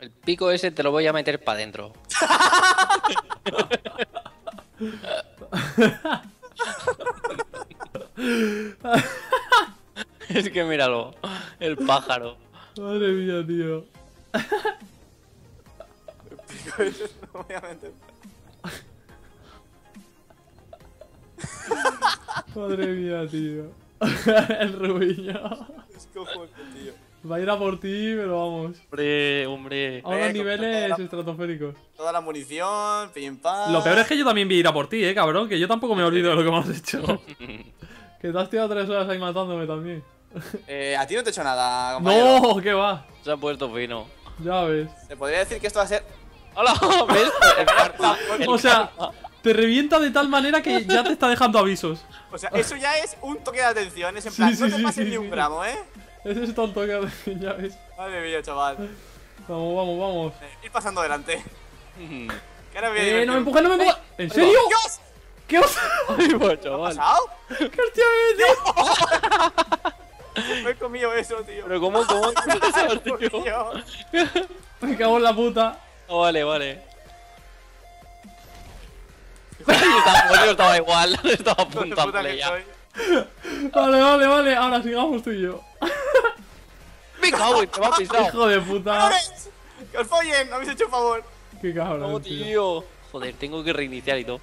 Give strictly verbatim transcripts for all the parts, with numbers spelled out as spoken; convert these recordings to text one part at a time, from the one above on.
El pico ese te lo voy a meter para adentro. Es que míralo, el pájaro. Madre mía, tío. El pico ese te lo voy a meter. Madre mía, tío. El rubiño. Es que fuerte, tío. Va a ir a por ti, pero vamos. Hombre, hombre. A unos niveles la, estratosféricos. Toda la munición, pim pam. Lo peor es que yo también vi ir a por ti, eh, cabrón. Que yo tampoco me olvido de lo que me has hecho. Que te has tirado tres horas ahí matándome también. Eh, a ti no te he hecho nada, compañero. No, ¿qué va? Se ha puesto fino. Ya ves. Te podría decir que esto va a ser... ¡Hola! ¿Ves? El carpa, el o sea... Carpa. Te revienta de tal manera que ya te está dejando avisos. O sea, eso ya es un toque de atención. Es en plan, sí, sí, no te pases sí, sí, ni un gramo, ¿eh? Ese es todo el toque de atención, ya ves. Madre mía, chaval. Vamos, vamos, vamos. Eh, ir pasando adelante. Mm. Que ahora me voy a eh, no me empujes, no me empujes. Eh, ¿En serio? ¡Dios! ¿Qué os ha pasado? ¿Qué hostia me he metido? Me he comido eso, tío. Pero ¿cómo? ¿Cómo? Me cago en la puta. Oh, vale, vale. Yo estaba igual, estaba a punto a play ya. Vale, vale, vale, ahora sigamos tú y yo. Me cago en, te va a pisar. Hijo de puta. Que os follen, habéis hecho un favor. Qué cabrón. No, tío. tío. Joder, tengo que reiniciar y todo.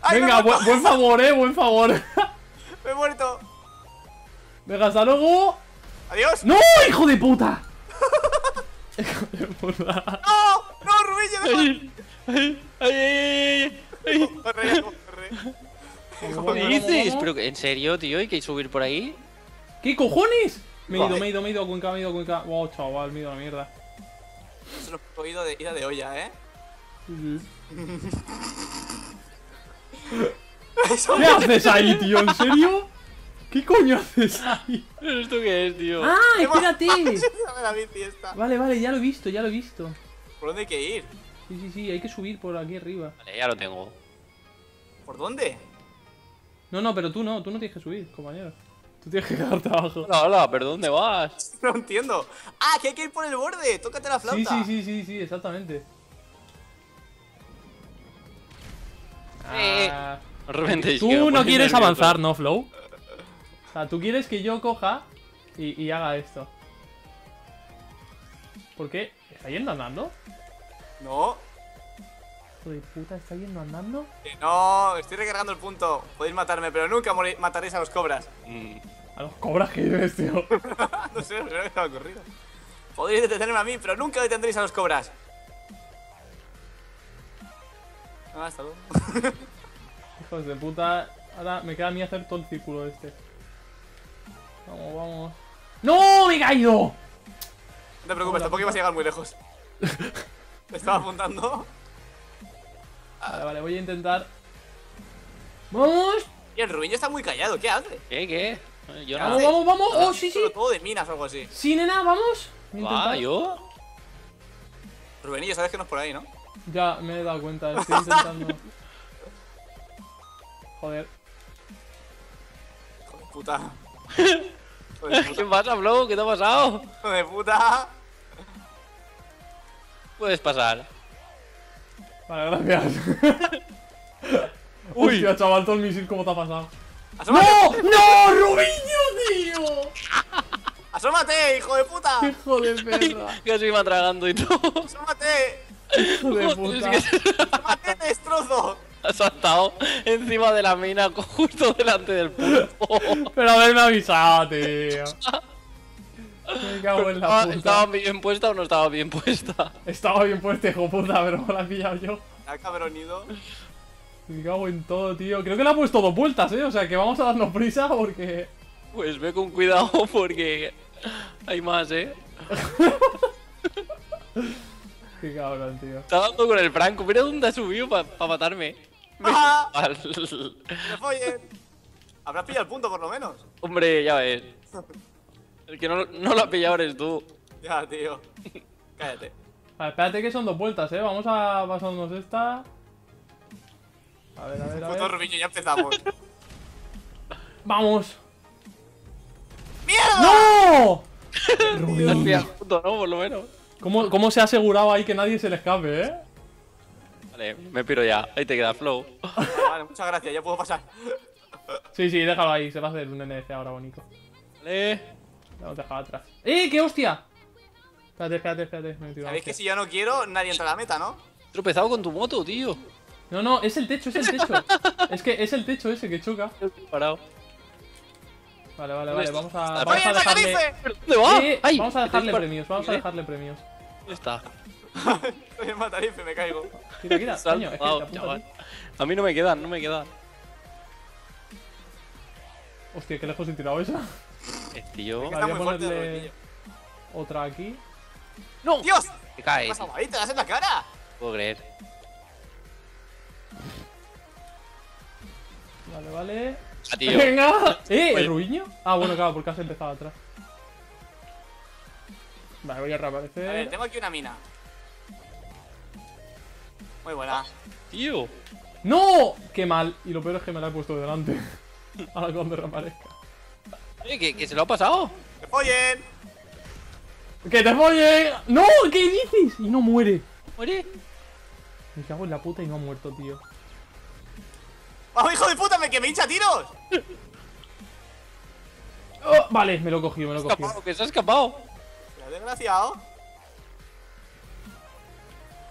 Ay, venga, bu buen favor, eh, buen favor. Me he muerto. Venga, hasta luego. Adiós. No, hijo de puta. Hijo de puta. No, no, Rubí, me ay, ay, ay. Corre, corre. ¿Qué dices? Pero en serio, tío, ¿hay que subir por ahí? ¿Qué cojones? Me he ido, me he ido, me he ido, cuenca, me he ido, cuenca. Wow, chaval, me he ido a la mierda. Eso lo he oído de ida de olla, ¿eh? ¿Qué haces ahí, tío? ¿En serio? ¿Qué coño haces ahí? ¿Esto qué es, tío? ¡Ah, espérate! Vale, vale, ya lo he visto, ya lo he visto. ¿Por dónde hay que ir? Sí, sí, sí, hay que subir por aquí arriba. Vale, ya lo tengo. ¿Por dónde? No, no, pero tú no, tú no tienes que subir, compañero. Tú tienes que quedarte abajo. Hola, hola, ¿pero dónde vas? No entiendo. Ah, que hay que ir por el borde, tócate la flauta. Sí, sí, sí, sí, sí, exactamente. Eh, ah, de repente tú no quieres avanzar, ¿no, Flow? O sea, tú quieres que yo coja y, y haga esto. ¿Por qué? ¿Está yendo andando? No. Hijo de puta, ¿está yendo andando? Que no, estoy recargando el punto. Podéis matarme, pero nunca mataréis a los cobras. Mm. ¿A los cobras qué dices, tío? No sé, no me ha ocurrido. Podéis detenerme a mí, pero nunca detendréis a los cobras. Ah, hasta luego. Hijos de puta. Ahora me queda a mí hacer todo el círculo este. Vamos, vamos. ¡No! ¡Me he caído! No te preocupes, tampoco ibas a llegar muy lejos. ¿Te estaba apuntando? Vale, vale, voy a intentar. ¡Vamos! Y el rubiño está muy callado, ¿qué hace? ¿Qué, qué? Yo vamos, no. vamos, vamos, vamos. Oh, sí, sí. Todo de minas o algo así. Sí, nena, vamos. Va, yo. Rubenillo, sabes que no es por ahí, ¿no? Ya, me he dado cuenta, estoy intentando. Joder. Joder, puta. Joder, puta. ¿Qué pasa, Flow? ¿Qué te ha pasado? Joder, puta. Puedes pasar. Vale, gracias. Uy, hostia, chaval, todo el misil, ¿cómo te ha pasado? ¡Asómate! ¡No! ¡No, Rubiño, tío! ¡Asómate, hijo de puta! ¡Hijo de perra! Que se iba tragando y todo. ¡Asómate! ¡Hijo de puta! ¡Asómate, destrozo! Ha saltado encima de la mina, justo delante del puto. Pero haberme avisado, tío. Me cago en la puta. ¿Estaba bien puesta o no estaba bien puesta? Estaba bien puesta, hijo puta, pero me la he pillado yo. ¿La cabronido? Me cago en todo, tío. Creo que la ha puesto dos vueltas, eh. O sea que vamos a darnos prisa porque... Pues ve con cuidado porque... Hay más, eh. Qué cabrón, tío. Está dando con el Franco. Mira dónde ha subido para pa matarme. ¡Ah! ¡Me follen! Habrás pillado el punto por lo menos. Hombre, ya ves. El que no, no lo ha pillado eres tú. Ya, tío. Cállate. Vale, espérate que son dos vueltas, eh. Vamos a pasarnos esta. A ver, a ver, a ver. Puto Rubiño, ya empezamos. ¡Vamos! ¡Mierda! ¡No! Rubiño. Puto, no, por lo menos. ¿Cómo, ¿Cómo se ha asegurado ahí que nadie se le escape, eh? Vale, me piro ya. Ahí te queda, Flow. Vale, vale, muchas gracias, ya puedo pasar. Sí, sí, déjalo ahí. Se va a hacer un N F ahora bonito. Vale. Vamos a dejar atrás. ¡Eh, qué hostia! Espérate, espérate, espérate. Me tiro. Sabéis que si yo no quiero, nadie entra a la meta, ¿no? Tropezado con tu moto, tío. No, no, es el techo, es el techo. Es que es el techo ese que choca. Parado. Vale, vale, vale, vamos a, vamos a dejarle... ¿Dónde va? Eh, Ay, vamos a dejarle premios, vamos a dejarle premios. ¿Dónde está? Estoy en Matarife, me caigo. Tira, tira, coño, es que wow, te apunta, a mí no me quedan, no me quedan. Hostia, qué lejos he tirado esa. Es tío. Voy a ponerle otra aquí. ¡No! ¡Dios! ¡Te caes! ¿Qué pasa, Marín? ¿Te das en la cara? No puedo creer. Vale, vale. Ah, tío. ¡Venga! ¿Eh? ¿El ruiño? Ah, bueno, claro, porque has empezado atrás. Vale, voy a reaparecer. A ver, tengo aquí una mina. Muy buena. ¡Tío! ¡No! ¡Qué mal! Y lo peor es que me la he puesto delante. Ahora cuando reaparezca. Oye, ¿que, que se lo ha pasado? ¡Que follen! ¡Que te follen! ¡No! ¿Qué dices? Y no muere. ¿Muere? Me cago en la puta y no ha muerto, tío. ¡Vamos, hijo de puta! ¡Me que me hincha tiros! Oh, vale, me lo he cogido, me lo he cogido. Escapado, que se ha escapado. ¡Qué desgraciado!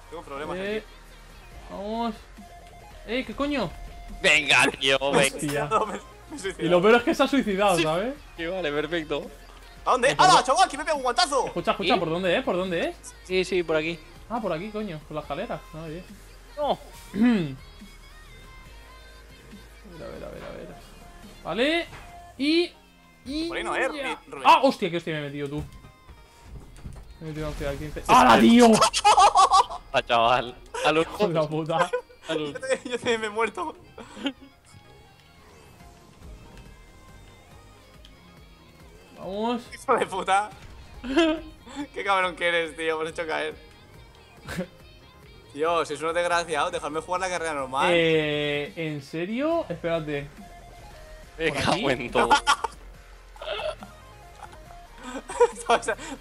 Tengo problemas eh, aquí. Vamos. ¡Eh, qué coño! Venga, tío, venga. Y lo peor es que se ha suicidado, sí. ¿Sabes? Sí, vale, perfecto. ¿A dónde es? ¡Hala, chaval! ¡Que me pego un guantazo! Escucha, escucha, ¿sí? ¿Por dónde es? ¿Por dónde es? Sí, sí, por aquí. Ah, por aquí, coño, por la escalera. No, oye. ¡No! A ver, a ver, a ver. Vale. Y. Y. Por ahí no, eh, Rubén. Ah, hostia, que hostia me he metido tú. Me he metido hostia al quince. ¡Hala, tío! ¡Ah, chaval! ¡A los joder! ¡La puta! Yo también, yo también me he muerto. Vamos. ¡Hijo de puta! ¡Qué cabrón que eres, tío! Me has hecho caer. Dios, es uno desgraciado, dejadme jugar la carrera normal. Eh. ¿En serio? Espérate. Me cago en todo.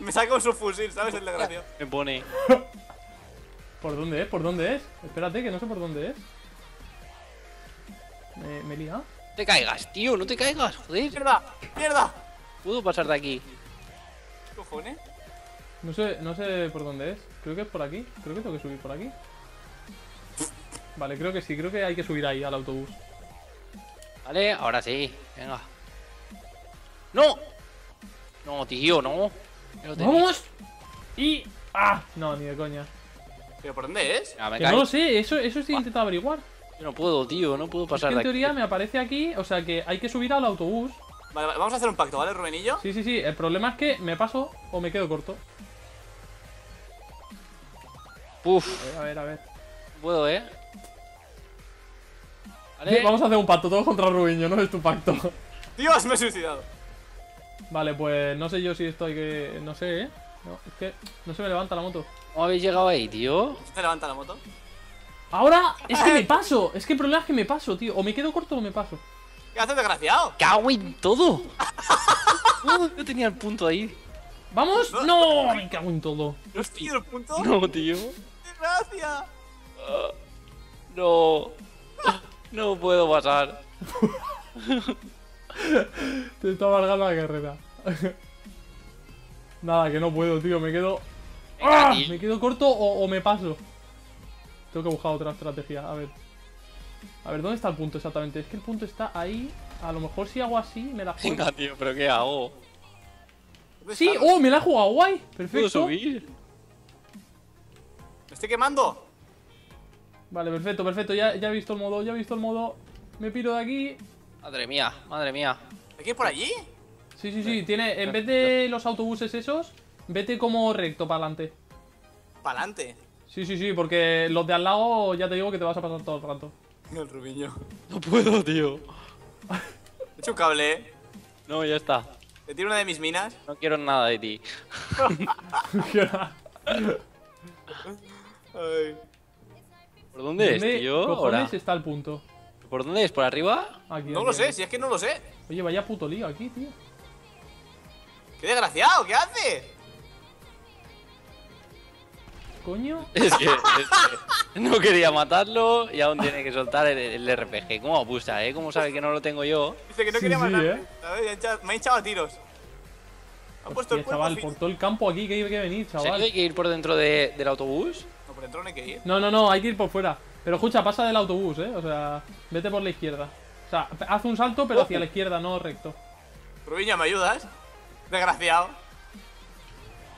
Me saco su fusil, ¿sabes? El desgraciado. Me pone. ¿Por dónde es? ¿Por dónde es? Espérate, que no sé por dónde es. Me, me liga. No te caigas, tío, no te caigas, joder. ¡Mierda! ¡Mierda! ¿Puedo pasar de aquí? ¿Qué cojones? No sé, no sé por dónde es. Creo que es por aquí. Creo que tengo que subir por aquí. Vale, creo que sí. Creo que hay que subir ahí al autobús. Vale, ahora sí. Venga. ¡No! No, tío, no. ¡Vamos! Y... ¡Ah! No, ni de coña. ¿Pero por dónde es? Ah, que no lo sé. Eso, eso sí he intentado averiguar. Yo no puedo, tío. No puedo pasar de aquí. En teoría me aparece aquí. O sea que hay que subir al autobús. Vale, vale, vamos a hacer un pacto, ¿vale, Rubenillo? Sí, sí, sí. El problema es que me paso o me quedo corto. Puf. A ver, a ver. Puedo, ¿eh? Vale. Sí, vamos a hacer un pacto, todos contra Rubiño, no es tu pacto. Dios, me he suicidado. Vale, pues no sé yo si esto hay que... No sé, ¿eh? No, es que no se me levanta la moto. ¿Cómo habéis llegado ahí, tío? ¿Se levanta la moto? Ahora, es que me paso. Es que el problema es que me paso, tío. O me quedo corto o me paso. ¿Qué haces, desgraciado? ¡Cago en todo! uh, yo tenía el punto ahí. ¿Vamos? ¡No! ¡Me cago en todo! ¿No has tenido el punto? No, tío. Gracias. Uh, no. No puedo pasar. Te está amargando la carrera. Nada, que no puedo, tío. Me quedo... Venga, ¡ah! Tío. ¿Me quedo corto o, o me paso? Tengo que buscar otra estrategia. A ver. A ver, ¿dónde está el punto exactamente? Es que el punto está ahí. A lo mejor si hago así me la juego. Venga, tío, ¿pero qué hago? Sí, oh, me la he jugado guay. Perfecto. ¿Puedo subir? ¡Me estoy quemando! Vale, perfecto, perfecto. Ya, ya he visto el modo, ya he visto el modo. Me piro de aquí. Madre mía, madre mía. ¿Aquí es por allí? Sí, sí, sí. Tiene, en vez de los autobuses esos, vete como recto para adelante. ¿Para adelante? Sí, sí, sí, porque los de al lado ya te digo que te vas a pasar todo el rato. El Rubiño. No puedo, tío. He hecho un cable, ¿eh? No, ya está. ¿Te tiro una de mis minas? No quiero nada de ti. Ay. ¿Por dónde, ¿Dónde es, tío? ¿Por dónde está el punto? ¿Por dónde es? ¿Por arriba? Aquí, no aquí, lo aquí. sé, si es que no lo sé. Oye, vaya puto lío aquí, tío. ¡Qué desgraciado! ¿Qué hace? coño? Es que, es que no quería matarlo y aún tiene que soltar el, el R P G. ¿Cómo abusa, eh? ¿Cómo sabe que no lo tengo yo? Dice que no sí, quería matarlo. Sí, ¿eh? Me ha hinchado a tiros. Ha puesto el chaval, por todo el campo aquí que hay que venir, chaval. ¿Hay que ir por dentro de, del autobús? No, por dentro no hay que ir. No, no, no, hay que ir por fuera. Pero escucha, pasa del autobús, eh. O sea, vete por la izquierda. O sea, haz un salto, pero hacia la izquierda, no recto. Rubiña, ¿me ayudas? Desgraciado.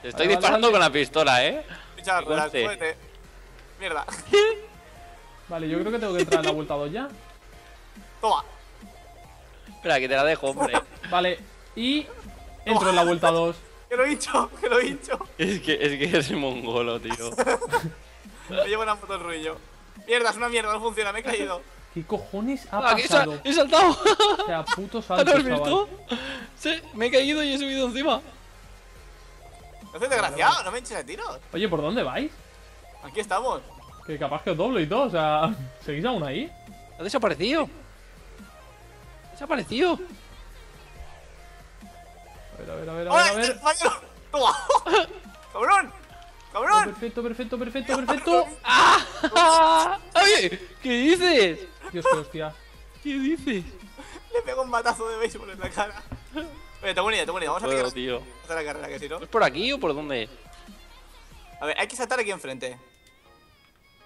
Te estoy vale, disparando vale. con la pistola, eh. Pichar, mierda. Vale, yo creo que tengo que entrar en la vuelta dos ya. Toma. Espera, que te la dejo, hombre. Vale, y entro Toma. en la vuelta dos. Que lo he dicho, que lo he dicho. Es que es que eres mongolo, tío. Me llevo una foto del ruiño. Mierda, es una mierda, no funciona, me he caído. ¿Qué cojones ha ah, pasado? He, sal he saltado. O sea, puto salto, ¿Lo has visto? Chaval. Sí, me he caído y he subido encima. No soy desgraciado, no me hinches de tiros. Oye, ¿por dónde vais? Aquí estamos. Que capaz que os doblo y todo, o sea... ¿Seguís aún ahí? Ha desaparecido. Ha desaparecido. A ver, a ver, a ver, a ver. ¡Toma! ¡Cabrón! ¡Cabrón! Perfecto, perfecto, perfecto, perfecto. ¡Ah! Oye, ¿qué dices? Dios, qué hostia. ¿Qué dices? Le pego un batazo de béisbol en la cara. Oye, tengo una idea, tengo una idea. Vamos Puedo, a hacer tío. la carrera, que si no. ¿Es por aquí o por dónde? A ver, hay que saltar aquí enfrente.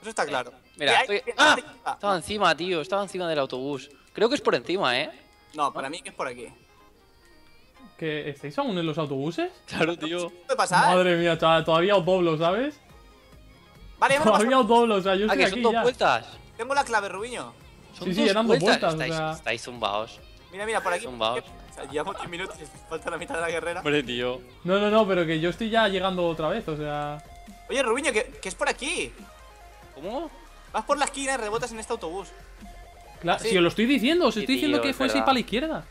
Eso está claro. Eh, mira, estoy... ¡Ah! Estaba encima, tío. Estaba encima del autobús. Creo que es por encima, ¿eh? No, para ¿No? mí que es por aquí. ¿Que estáis aún en los autobuses? Claro, tío. ¿Qué pasa? Madre mía, chaval. Todavía os doblo, ¿sabes? Vale, vamos. Todavía os doblo, o sea, yo estoy aquí ya. Ah, que son dos vueltas. Tengo la clave, Rubiño. Sí, sí, eran dos vueltas. Estáis, o sea... estáis zumbaos. Mira, mira, por aquí. Zumbaos. Llevamos diez minutos y falta la mitad de la carrera. Hombre, tío. No, no, no, pero que yo estoy ya llegando otra vez, o sea... Oye, Rubiño, que, que es por aquí. ¿Cómo? Vas por la esquina y rebotas en este autobús. Claro, si os lo estoy diciendo, os sí, estoy diciendo tío, que es fuese verdad. ir para la izquierda.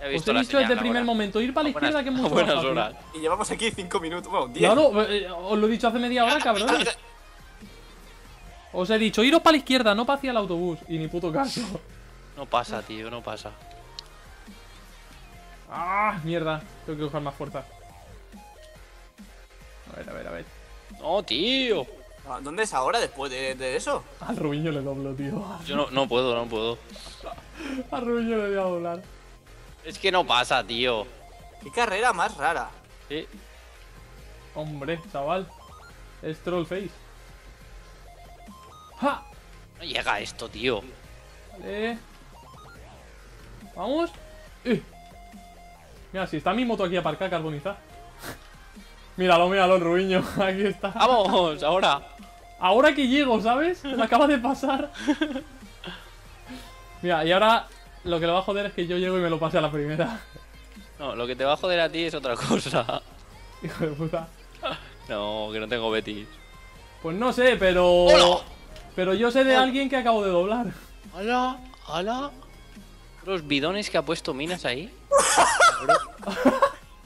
He visto os he dicho desde el primer buena. momento, ir para la buenas, izquierda que es mucho buenas más horas. Y llevamos aquí cinco minutos, bueno, diez. Claro, eh, os lo he dicho hace media hora, cabrón. Os he dicho, iros para la izquierda, no para hacia el autobús. Y ni puto caso. No pasa, tío, no pasa. ¡Ah! Mierda, tengo que coger más fuerza. A ver, a ver, a ver. ¡No, tío! ¿Dónde es ahora después de, de eso? Al Rubiño le doblo, tío. Yo no, no puedo, no puedo. Al Rubiño le voy a doblar. Es que no pasa, tío. ¡Qué carrera más rara! Sí. Hombre, chaval. Es Trollface. ¡Ja! No llega esto, tío. Vale. Vamos. ¡Eh! Mira, si está mi moto aquí aparcada, carbonizada. Míralo, míralo, Rubiño. Aquí está. ¡Vamos! Ahora. Ahora que llego, ¿sabes? Me acaba de pasar. Mira, y ahora lo que le va a joder es que yo llego y me lo pase a la primera. No, lo que te va a joder a ti es otra cosa. Hijo de puta. No, que no tengo Betis. Pues no sé, pero... ¡Hola! Pero yo sé de Hola. alguien que acabo de doblar. ¡Hala! ¡Hala! Los bidones que ha puesto Minas ahí.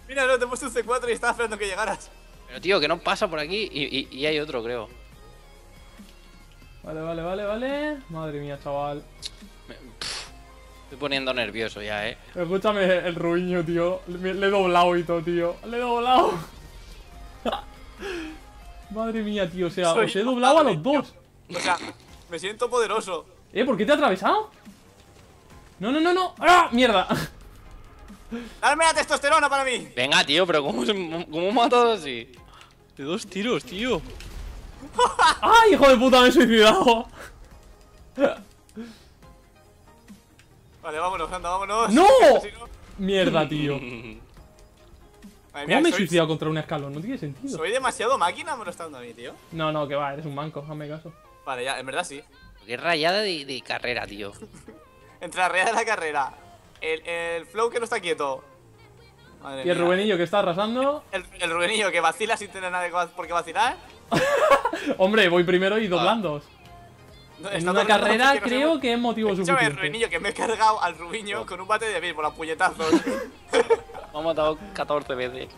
Mira, no, te he puesto un C cuatro y estaba esperando que llegaras. Pero tío, que no pasa por aquí y, y, y hay otro, creo. Vale, vale, vale, vale. Madre mía, chaval. Me pff, estoy poniendo nervioso ya, eh. Escúchame, el Rubiño, tío. Le, le he doblado y todo, tío. Le he doblado. Madre mía, tío. O sea, Soy os he doblado a los dos. O sea, me siento poderoso. Eh, ¿por qué te ha atravesado? No, no, no, no. ¡Ah! ¡Mierda! ¡Dame la testosterona para mí! Venga, tío, pero ¿cómo, cómo he matado así? De dos tiros, tío. ¡Ay, hijo de puta! Me he suicidado. Vale, vámonos, anda, vámonos. ¡No! Mierda, tío. Madre mía, ¿Cómo me he soy... suicidado contra un escalón? No tiene sentido. Soy demasiado máquina me lo está dando a mí, tío. No, no, que va, eres un manco, hazme caso. Vale, ya, en verdad sí. Qué rayada de, de carrera, tío. Entre la rayada de la carrera. El, el flow que no está quieto. Madre y el mía. Rubenillo que está arrasando. El, el Rubenillo que vacila sin tener nada por qué vacilar. Hombre, voy primero y doblando. No, en una carrera creo que, no se... que es motivo Escúchame, suficiente. Escúchame, Rubenillo, que me he cargado al Rubiño no. con un bate de mil por los puñetazos. Me ha matado catorce veces.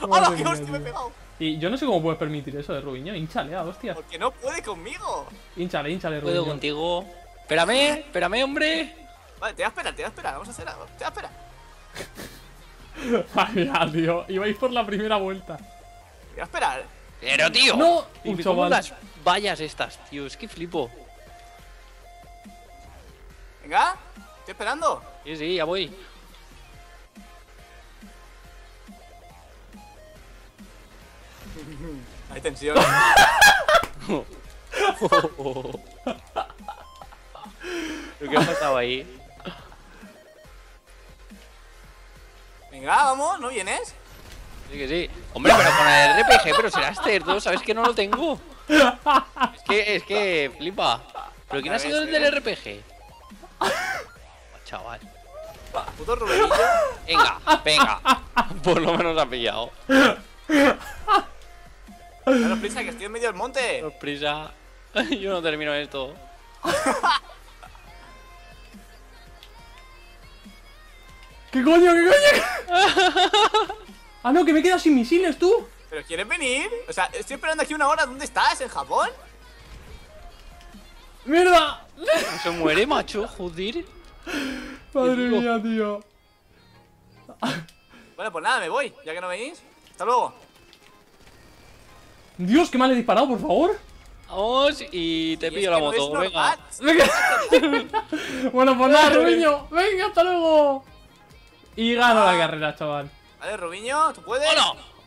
¡Hola, qué hostia me he pegado! Y yo no sé cómo puedes permitir eso de Rubiño. Hinchale, ah, hostia. Porque no puede conmigo. Hinchale, hinchale, Rubiño. Puedo contigo. Espérame, espérame, hombre. Vale, te voy a esperar, te voy a esperar, vamos a hacer algo. Te voy a esperar. Vaya, tío, ibais por la primera vuelta. Pero espera. Pero tío. No. Y me como las vallas estas, tío. Es que flipo. Venga. Estoy esperando. Sí, sí, ya voy. Hay tensión. Oh, oh, oh. ¿Qué ha pasado ahí? Venga, vamos, ¿no vienes? Sí que sí. Hombre, pero con el R P G, pero será este, ¿no? ¿Sabes que no lo tengo? Es que, es que, flipa. ¿Pero quién ha sido el del R P G? Chaval. Puto Rubenillo. Venga, venga. Por lo menos ha pillado. Danos prisa, que estoy en medio del monte. Danos prisa. Yo no termino esto. ¿Qué coño? ¿Qué coño? Ah, no, que me he quedado sin misiles, tú. ¿Pero quieres venir? O sea, estoy esperando aquí una hora. ¿Dónde estás? ¿En Japón? ¡Mierda! Se muere, macho. Joder. Madre mía, tío. Bueno, pues nada, me voy. Ya que no venís. Hasta luego. Dios, que mal he disparado, por favor. Vamos y te y pillo la moto, no venga. Bueno, pues nada, Rubiño. Venga, hasta luego. Y gano ah. la carrera, chaval. Vale, Rubiño, ¿tú puedes? ¡Oh, no!